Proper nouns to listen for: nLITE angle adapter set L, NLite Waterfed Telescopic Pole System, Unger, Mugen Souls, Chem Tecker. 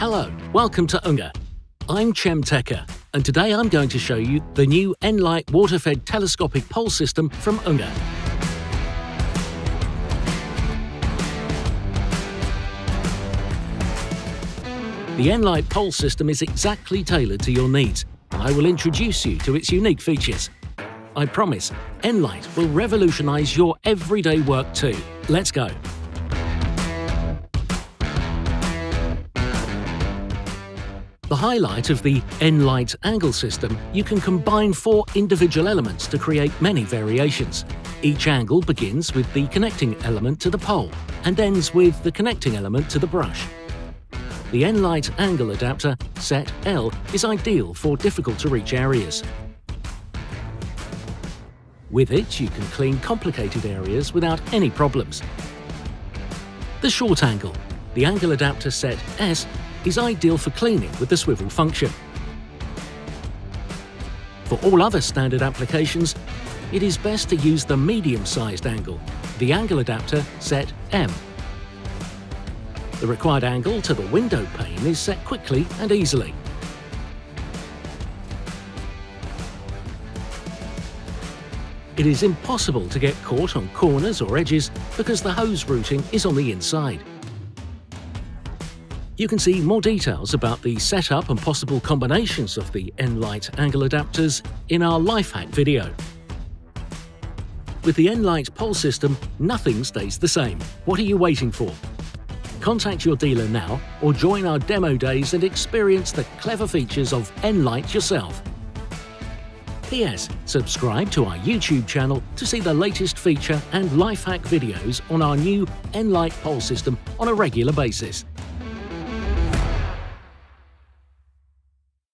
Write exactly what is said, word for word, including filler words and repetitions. Hello, welcome to Unger. I'm Chem Tecker, and today I'm going to show you the new nLITE Waterfed Telescopic Pole System from Unger. The nLITE Pole System is exactly tailored to your needs, and I will introduce you to its unique features. I promise, nLITE will revolutionise your everyday work too. Let's go. The highlight of the nLITE angle system, you can combine four individual elements to create many variations. Each angle begins with the connecting element to the pole and ends with the connecting element to the brush. The nLITE angle adapter set L is ideal for difficult-to-reach areas. With it, you can clean complicated areas without any problems. The short angle, the angle adapter set S, is ideal for cleaning with the swivel function. For all other standard applications, it is best to use the medium-sized angle, the angle adapter set M. The required angle to the window pane is set quickly and easily. It is impossible to get caught on corners or edges because the hose routing is on the inside. You can see more details about the setup and possible combinations of the nLITE angle adapters in our life hack video. With the nLITE pole system, nothing stays the same. What are you waiting for? Contact your dealer now or join our demo days and experience the clever features of nLITE yourself. P S Subscribe to our YouTube channel to see the latest feature and life hack videos on our new nLITE pole system on a regular basis.